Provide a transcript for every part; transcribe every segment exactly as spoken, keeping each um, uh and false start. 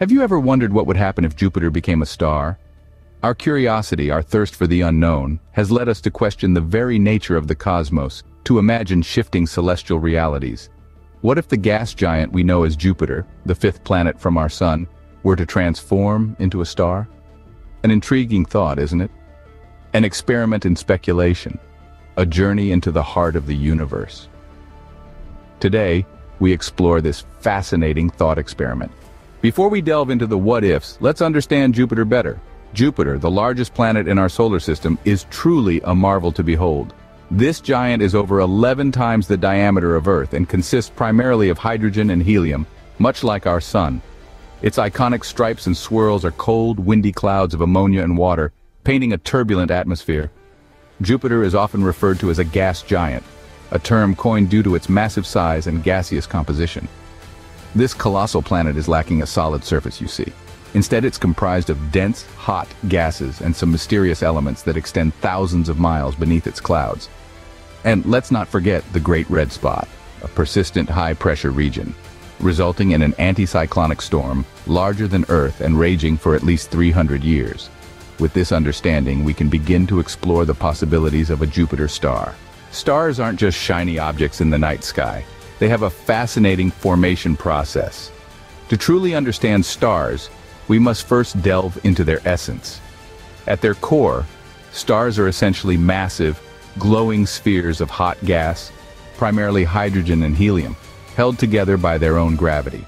Have you ever wondered what would happen if Jupiter became a star? Our curiosity, our thirst for the unknown, has led us to question the very nature of the cosmos, to imagine shifting celestial realities. What if the gas giant we know as Jupiter, the fifth planet from our Sun, were to transform into a star? An intriguing thought, isn't it? An experiment in speculation, a journey into the heart of the universe. Today, we explore this fascinating thought experiment. Before we delve into the what-ifs, let's understand Jupiter better. Jupiter, the largest planet in our solar system, is truly a marvel to behold. This giant is over eleven times the diameter of Earth and consists primarily of hydrogen and helium, much like our Sun. Its iconic stripes and swirls are cold, windy clouds of ammonia and water, painting a turbulent atmosphere. Jupiter is often referred to as a gas giant, a term coined due to its massive size and gaseous composition. This colossal planet is lacking a solid surface, you see. Instead, it's comprised of dense, hot gases and some mysterious elements that extend thousands of miles beneath its clouds. And let's not forget the Great Red Spot, a persistent high-pressure region, resulting in an anticyclonic storm larger than Earth and raging for at least three hundred years. With this understanding, we can begin to explore the possibilities of a Jupiter star. Stars aren't just shiny objects in the night sky. They have a fascinating formation process. To truly understand stars, we must first delve into their essence. At their core, stars are essentially massive, glowing spheres of hot gas, primarily hydrogen and helium, held together by their own gravity.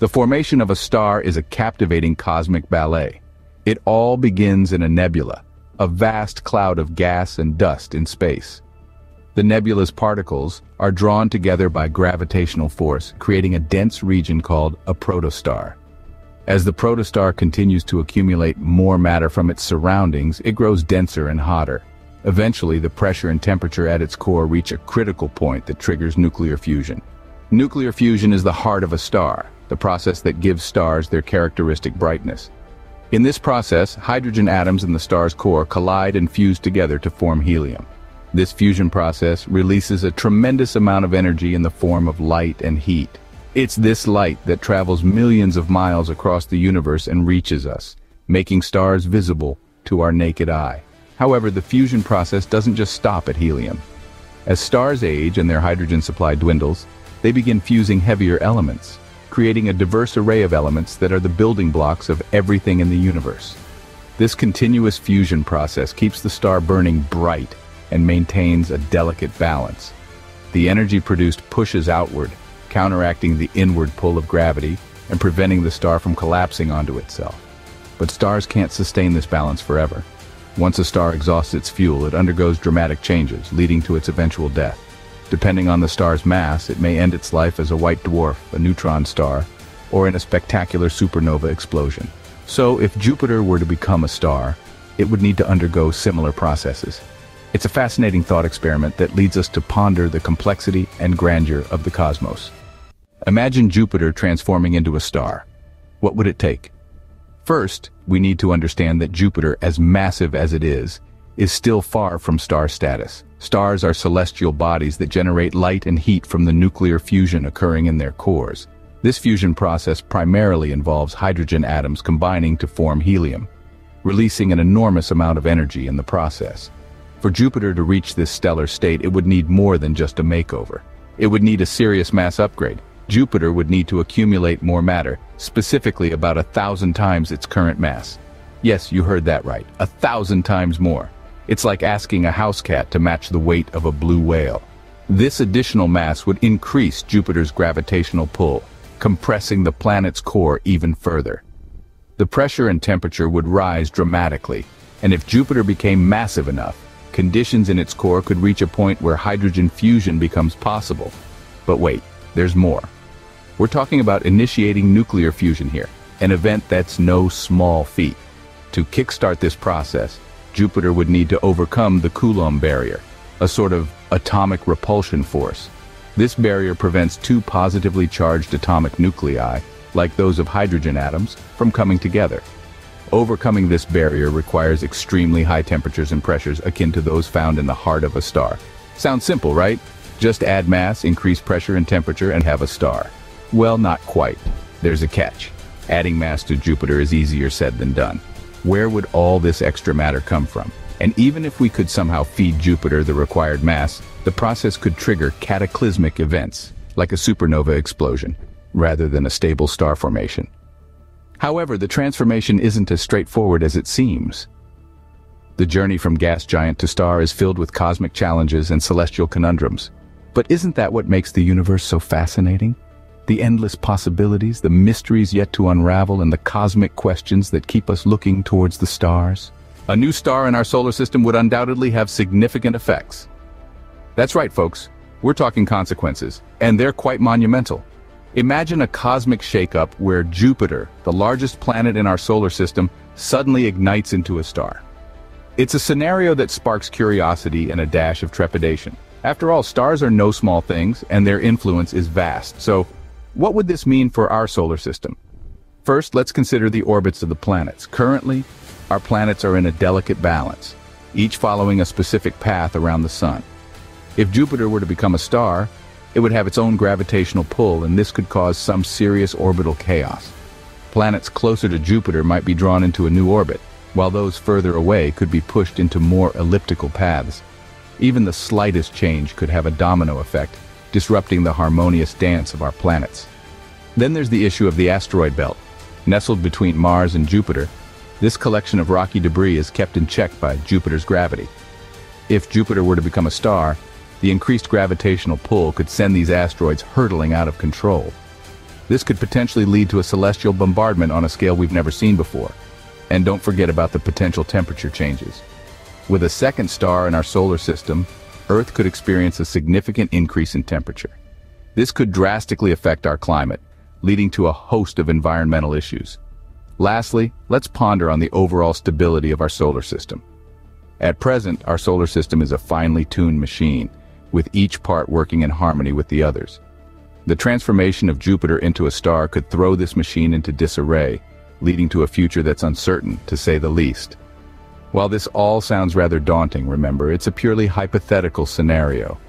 The formation of a star is a captivating cosmic ballet. It all begins in a nebula, a vast cloud of gas and dust in space. The nebula's particles are drawn together by gravitational force, creating a dense region called a protostar. As the protostar continues to accumulate more matter from its surroundings, it grows denser and hotter. Eventually, the pressure and temperature at its core reach a critical point that triggers nuclear fusion. Nuclear fusion is the heart of a star, the process that gives stars their characteristic brightness. In this process, hydrogen atoms in the star's core collide and fuse together to form helium. This fusion process releases a tremendous amount of energy in the form of light and heat. It's this light that travels millions of miles across the universe and reaches us, making stars visible to our naked eye. However, the fusion process doesn't just stop at helium. As stars age and their hydrogen supply dwindles, they begin fusing heavier elements, creating a diverse array of elements that are the building blocks of everything in the universe. This continuous fusion process keeps the star burning bright and maintains a delicate balance. The energy produced pushes outward, counteracting the inward pull of gravity and preventing the star from collapsing onto itself. But stars can't sustain this balance forever. Once a star exhausts its fuel, it undergoes dramatic changes, leading to its eventual death. Depending on the star's mass, it may end its life as a white dwarf, a neutron star, or in a spectacular supernova explosion. So if Jupiter were to become a star, it would need to undergo similar processes. It's a fascinating thought experiment that leads us to ponder the complexity and grandeur of the cosmos. Imagine Jupiter transforming into a star. What would it take? First, we need to understand that Jupiter, as massive as it is, is still far from star status. Stars are celestial bodies that generate light and heat from the nuclear fusion occurring in their cores. This fusion process primarily involves hydrogen atoms combining to form helium, releasing an enormous amount of energy in the process. For Jupiter to reach this stellar state, it would need more than just a makeover. It would need a serious mass upgrade. Jupiter would need to accumulate more matter, specifically about a thousand times its current mass. Yes, you heard that right, a thousand times more. It's like asking a house cat to match the weight of a blue whale. This additional mass would increase Jupiter's gravitational pull, compressing the planet's core even further. The pressure and temperature would rise dramatically, and if Jupiter became massive enough, conditions in its core could reach a point where hydrogen fusion becomes possible. But wait, there's more. We're talking about initiating nuclear fusion here, an event that's no small feat. To kickstart this process, Jupiter would need to overcome the Coulomb barrier, a sort of atomic repulsion force. This barrier prevents two positively charged atomic nuclei, like those of hydrogen atoms, from coming together. Overcoming this barrier requires extremely high temperatures and pressures akin to those found in the heart of a star. Sounds simple, right? Just add mass, increase pressure and temperature, and have a star. Well, not quite. There's a catch. Adding mass to Jupiter is easier said than done. Where would all this extra matter come from? And even if we could somehow feed Jupiter the required mass, the process could trigger cataclysmic events, like a supernova explosion, rather than a stable star formation. However, the transformation isn't as straightforward as it seems. The journey from gas giant to star is filled with cosmic challenges and celestial conundrums. But isn't that what makes the universe so fascinating? The endless possibilities, the mysteries yet to unravel, and the cosmic questions that keep us looking towards the stars. A new star in our solar system would undoubtedly have significant effects. That's right, folks. We're talking consequences, and they're quite monumental. Imagine a cosmic shakeup where Jupiter, the largest planet in our solar system, suddenly ignites into a star. It's a scenario that sparks curiosity and a dash of trepidation. After all, stars are no small things, and their influence is vast. So, what would this mean for our solar system? First, let's consider the orbits of the planets. Currently, our planets are in a delicate balance, each following a specific path around the Sun. If Jupiter were to become a star, it would have its own gravitational pull, and this could cause some serious orbital chaos. Planets closer to Jupiter might be drawn into a new orbit, while those further away could be pushed into more elliptical paths. Even the slightest change could have a domino effect, disrupting the harmonious dance of our planets. Then there's the issue of the asteroid belt. Nestled between Mars and Jupiter, this collection of rocky debris is kept in check by Jupiter's gravity. If Jupiter were to become a star, the increased gravitational pull could send these asteroids hurtling out of control. This could potentially lead to a celestial bombardment on a scale we've never seen before. And don't forget about the potential temperature changes. With a second star in our solar system, Earth could experience a significant increase in temperature. This could drastically affect our climate, leading to a host of environmental issues. Lastly, let's ponder on the overall stability of our solar system. At present, our solar system is a finely tuned machine, with each part working in harmony with the others. The transformation of Jupiter into a star could throw this machine into disarray, leading to a future that's uncertain, to say the least. While this all sounds rather daunting, remember, it's a purely hypothetical scenario.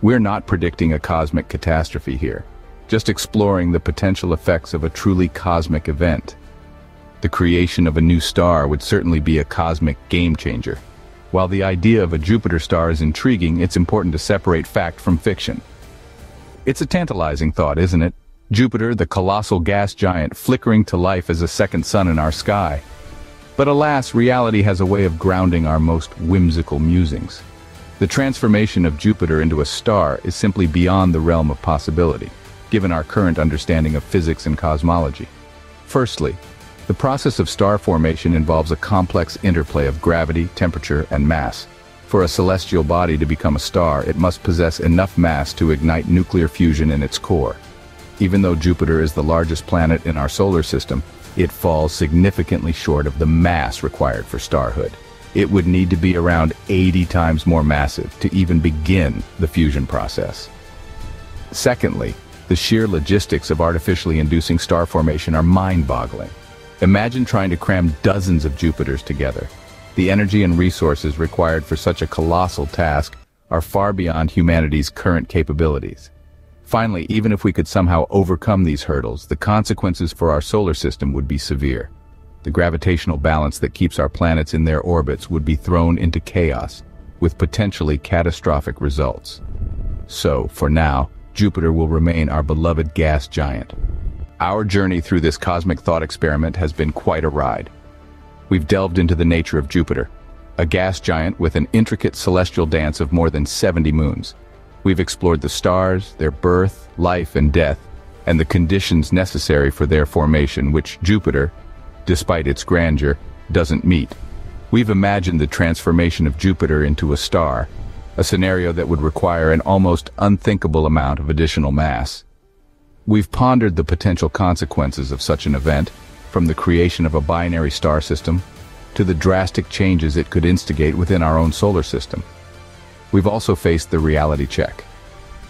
We're not predicting a cosmic catastrophe here, just exploring the potential effects of a truly cosmic event. The creation of a new star would certainly be a cosmic game changer. While the idea of a Jupiter star is intriguing, it's important to separate fact from fiction. It's a tantalizing thought, isn't it? Jupiter, the colossal gas giant, flickering to life as a second sun in our sky. But alas, reality has a way of grounding our most whimsical musings. The transformation of Jupiter into a star is simply beyond the realm of possibility, given our current understanding of physics and cosmology. Firstly, the process of star formation involves a complex interplay of gravity, temperature, and mass. For a celestial body to become a star, it must possess enough mass to ignite nuclear fusion in its core. Even though Jupiter is the largest planet in our solar system, it falls significantly short of the mass required for starhood. It would need to be around eighty times more massive to even begin the fusion process. Secondly, the sheer logistics of artificially inducing star formation are mind-boggling. Imagine trying to cram dozens of Jupiters together. The energy and resources required for such a colossal task are far beyond humanity's current capabilities. Finally, even if we could somehow overcome these hurdles, the consequences for our solar system would be severe. The gravitational balance that keeps our planets in their orbits would be thrown into chaos, with potentially catastrophic results. So, for now, Jupiter will remain our beloved gas giant. Our journey through this cosmic thought experiment has been quite a ride. We've delved into the nature of Jupiter, a gas giant with an intricate celestial dance of more than seventy moons. We've explored the stars, their birth, life, and death, and the conditions necessary for their formation, which Jupiter, despite its grandeur, doesn't meet. We've imagined the transformation of Jupiter into a star, a scenario that would require an almost unthinkable amount of additional mass. We've pondered the potential consequences of such an event, from the creation of a binary star system to the drastic changes it could instigate within our own solar system. We've also faced the reality check.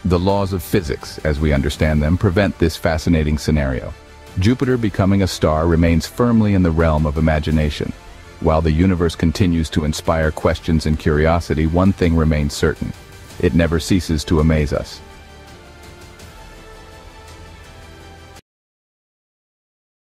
The laws of physics, as we understand them, prevent this fascinating scenario. Jupiter becoming a star remains firmly in the realm of imagination. While the universe continues to inspire questions and curiosity, one thing remains certain: it never ceases to amaze us.